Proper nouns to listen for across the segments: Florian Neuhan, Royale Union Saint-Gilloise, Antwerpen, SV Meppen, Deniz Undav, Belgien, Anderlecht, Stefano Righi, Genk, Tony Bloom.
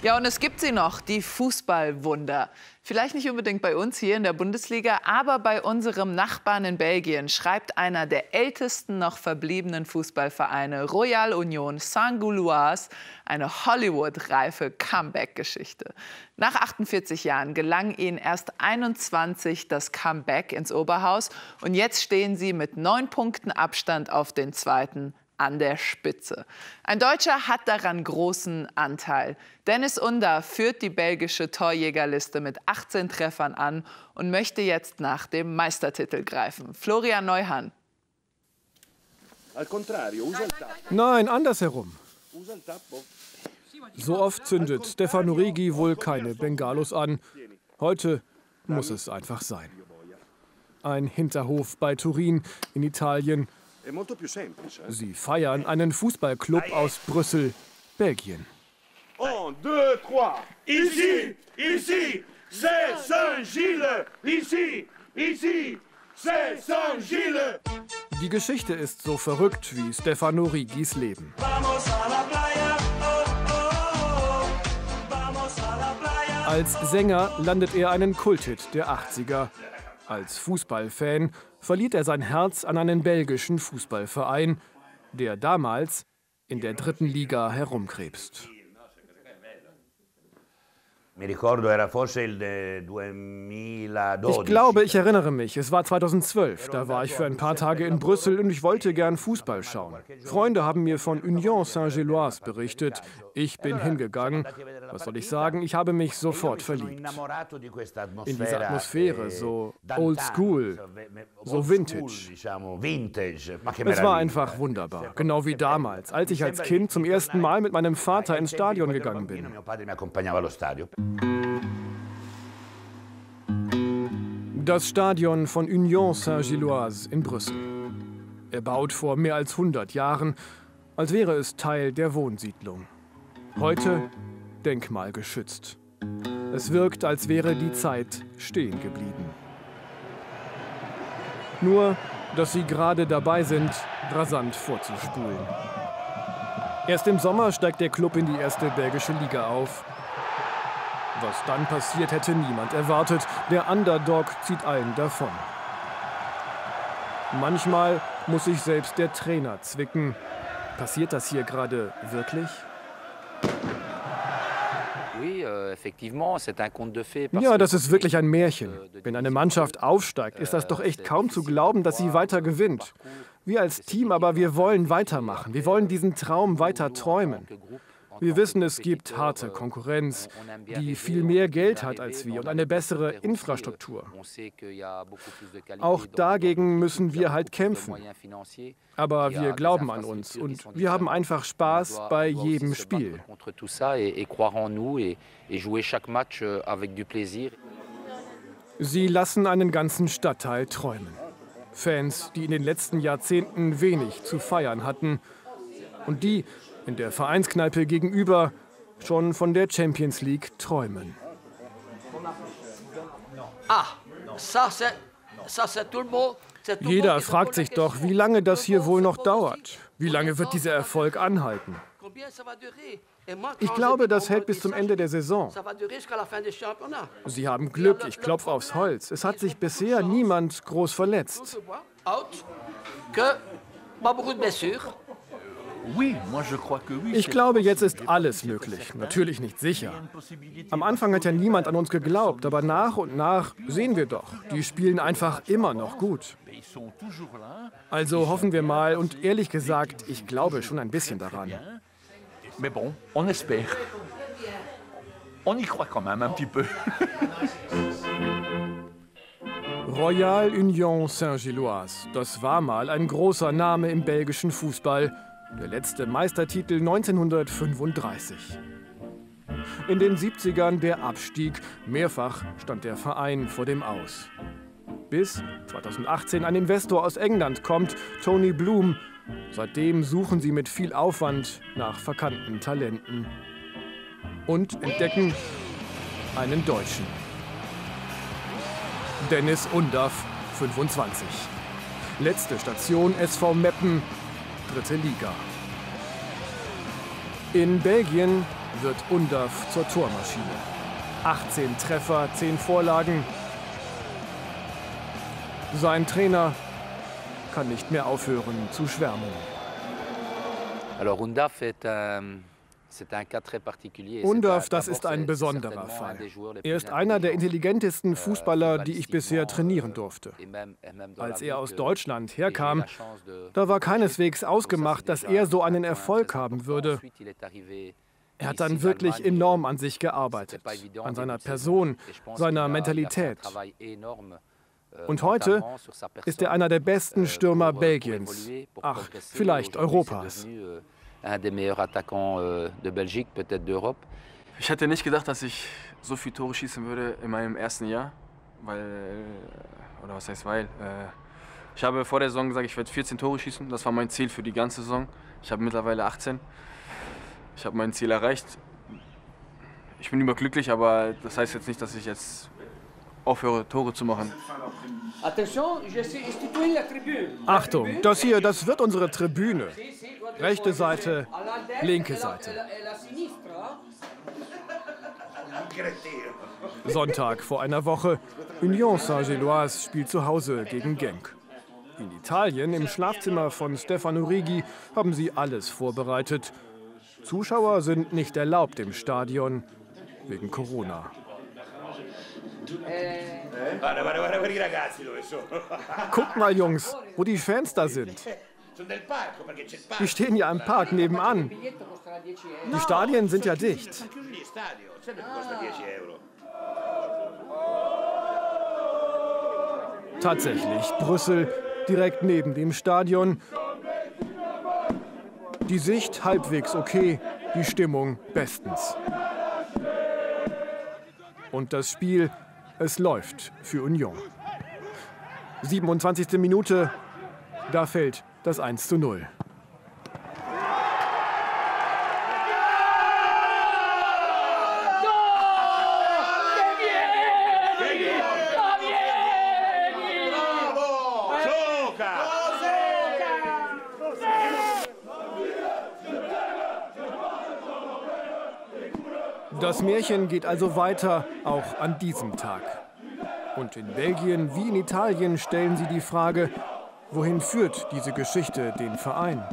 Ja, und es gibt sie noch, die Fußballwunder. Vielleicht nicht unbedingt bei uns hier in der Bundesliga, aber bei unserem Nachbarn in Belgien schreibt einer der ältesten noch verbliebenen Fußballvereine, Royale Union Saint-Gilloise, eine Hollywood-reife Comeback-Geschichte. Nach 48 Jahren gelang ihnen erst 21 das Comeback ins Oberhaus. Und jetzt stehen sie mit 9 Punkten Abstand auf den Zweiten an der Spitze. Ein Deutscher hat daran großen Anteil. Deniz Undav führt die belgische Torjägerliste mit 18 Treffern an und möchte jetzt nach dem Meistertitel greifen. Florian Neuhan. Nein, andersherum. So oft zündet Stefano Righi wohl keine Bengalos an. Heute muss es einfach sein. Ein Hinterhof bei Turin in Italien. Sie feiern einen Fußballclub aus Brüssel, Belgien. Die Geschichte ist so verrückt wie Stefano Righis Leben. Als Sänger landet er einen Kulthit der 80er. Als Fußballfan verliert er sein Herz an einen belgischen Fußballverein, der damals in der 3. Liga herumkrebst. Ich glaube, ich erinnere mich, es war 2012. Da war ich für ein paar Tage in Brüssel und ich wollte gern Fußball schauen. Freunde haben mir von Union Saint-Gilloise berichtet. Ich bin hingegangen. Was soll ich sagen? Ich habe mich sofort verliebt. In diese Atmosphäre, so old school, so vintage. Es war einfach wunderbar, genau wie damals, als ich als Kind zum ersten Mal mit meinem Vater ins Stadion gegangen bin. Das Stadion von Union Saint-Gilloise in Brüssel. Erbaut vor mehr als 100 Jahren, als wäre es Teil der Wohnsiedlung. Heute denkmalgeschützt. Es wirkt, als wäre die Zeit stehen geblieben. Nur, dass sie gerade dabei sind, rasant vorzuspulen. Erst im Sommer steigt der Club in die 1. belgische Liga auf. Was dann passiert, hätte niemand erwartet. Der Underdog zieht allen davon. Manchmal muss sich selbst der Trainer zwicken. Passiert das hier gerade wirklich? Ja, das ist wirklich ein Märchen. Wenn eine Mannschaft aufsteigt, ist das doch echt kaum zu glauben, dass sie weiter gewinnt. Wir als Team aber, wir wollen weitermachen. Wir wollen diesen Traum weiter träumen. Wir wissen, es gibt harte Konkurrenz, die viel mehr Geld hat als wir und eine bessere Infrastruktur. Auch dagegen müssen wir halt kämpfen. Aber wir glauben an uns und wir haben einfach Spaß bei jedem Spiel. Sie lassen einen ganzen Stadtteil träumen. Fans, die in den letzten Jahrzehnten wenig zu feiern hatten und die in der Vereinskneipe gegenüber schon von der Champions League träumen. Jeder fragt sich doch, wie lange das hier wohl noch dauert. Wie lange wird dieser Erfolg anhalten? Ich glaube, das hält bis zum Ende der Saison. Sie haben Glück, ich klopfe aufs Holz. Es hat sich bisher niemand groß verletzt. Ich glaube, jetzt ist alles möglich. Natürlich nicht sicher. Am Anfang hat ja niemand an uns geglaubt, aber nach und nach sehen wir doch. Die spielen einfach immer noch gut. Also hoffen wir mal und ehrlich gesagt, ich glaube schon ein bisschen daran. Royale Union Saint-Gilloise, das war mal ein großer Name im belgischen Fußball. Der letzte Meistertitel 1935. In den 70ern der Abstieg. Mehrfach stand der Verein vor dem Aus. Bis 2018 ein Investor aus England kommt, Tony Bloom. Seitdem suchen sie mit viel Aufwand nach verkannten Talenten. Und entdecken einen Deutschen. Deniz Undav, 25. Letzte Station SV Meppen. 3. Liga. In Belgien wird Undav zur Tormaschine. 18 Treffer, 10 Vorlagen. Sein Trainer kann nicht mehr aufhören zu schwärmen. Undav, das ist ein besonderer Fall. Er ist einer der intelligentesten Fußballer, die ich bisher trainieren durfte. Als er aus Deutschland herkam, da war keineswegs ausgemacht, dass er so einen Erfolg haben würde. Er hat dann wirklich enorm an sich gearbeitet, an seiner Person, seiner Mentalität. Und heute ist er einer der besten Stürmer Belgiens, ach, vielleicht Europas. Ich hätte nicht gedacht, dass ich so viele Tore schießen würde in meinem ersten Jahr, ich habe vor der Saison gesagt, ich werde 14 Tore schießen, das war mein Ziel für die ganze Saison. Ich habe mittlerweile 18, ich habe mein Ziel erreicht. Ich bin überglücklich, aber das heißt jetzt nicht, dass ich jetzt aufhöre, Tore zu machen. Achtung, das hier, das wird unsere Tribüne. Rechte Seite, linke Seite. Sonntag vor einer Woche. Union Saint-Gilloise spielt zu Hause gegen Genk. In Italien, im Schlafzimmer von Stefano Righi, haben sie alles vorbereitet. Zuschauer sind nicht erlaubt im Stadion, wegen Corona. Guckt mal, Jungs, wo die Fans da sind. Die stehen ja im Park nebenan. Die Stadien sind ja dicht. Tatsächlich, Brüssel, direkt neben dem Stadion. Die Sicht halbwegs okay, die Stimmung bestens. Und das Spiel, es läuft für Union. 27. Minute, da fällt das 1:0. Das Märchen geht also weiter, auch an diesem Tag. Und in Belgien wie in Italien stellen sie die Frage, wohin führt diese Geschichte den Verein?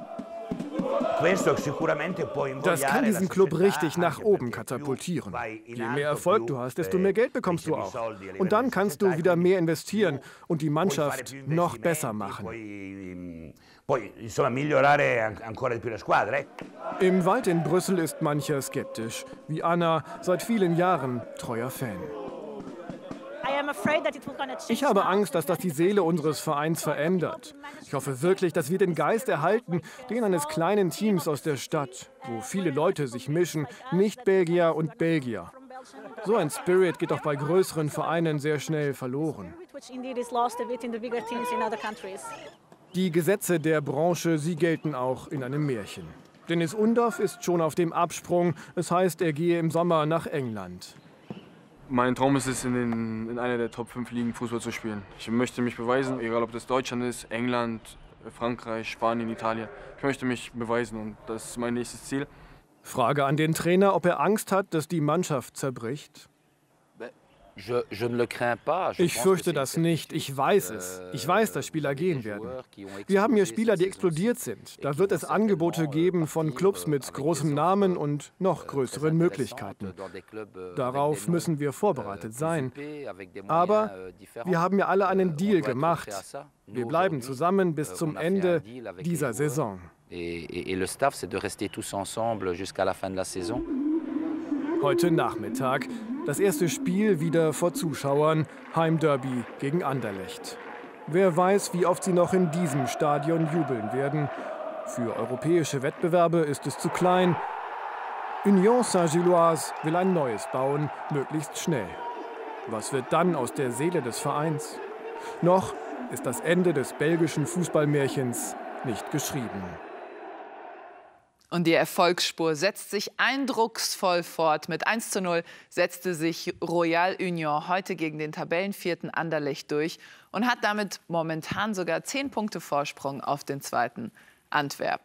Das kann diesen Club richtig nach oben katapultieren. Je mehr Erfolg du hast, desto mehr Geld bekommst du auch. Und dann kannst du wieder mehr investieren und die Mannschaft noch besser machen. Im Wald in Brüssel ist mancher skeptisch, wie Anna, seit vielen Jahren treuer Fan. Ich habe Angst, dass das die Seele unseres Vereins verändert. Ich hoffe wirklich, dass wir den Geist erhalten, den eines kleinen Teams aus der Stadt, wo viele Leute sich mischen, Nicht-Belgier und Belgier. So ein Spirit geht auch bei größeren Vereinen sehr schnell verloren. Die Gesetze der Branche, sie gelten auch in einem Märchen. Deniz Undav ist schon auf dem Absprung, das heißt, er gehe im Sommer nach England. Mein Traum ist es, in einer der Top 5 Ligen Fußball zu spielen. Ich möchte mich beweisen, egal ob das Deutschland ist, England, Frankreich, Spanien, Italien. Ich möchte mich beweisen und das ist mein nächstes Ziel. Frage an den Trainer, ob er Angst hat, dass die Mannschaft zerbricht. Ich fürchte das nicht. Ich weiß es. Ich weiß, dass Spieler gehen werden. Wir haben hier Spieler, die explodiert sind. Da wird es Angebote geben von Clubs mit großem Namen und noch größeren Möglichkeiten. Darauf müssen wir vorbereitet sein. Aber wir haben ja alle einen Deal gemacht. Wir bleiben zusammen bis zum Ende dieser Saison. Heute Nachmittag. Das erste Spiel wieder vor Zuschauern, Heimderby gegen Anderlecht. Wer weiß, wie oft sie noch in diesem Stadion jubeln werden. Für europäische Wettbewerbe ist es zu klein. Union Saint-Gilloise will ein neues bauen, möglichst schnell. Was wird dann aus der Seele des Vereins? Noch ist das Ende des belgischen Fußballmärchens nicht geschrieben. Und die Erfolgsspur setzt sich eindrucksvoll fort. Mit 1:0 setzte sich Royale Union heute gegen den Tabellenvierten Anderlecht durch und hat damit momentan sogar 10 Punkte Vorsprung auf den zweiten Antwerpen.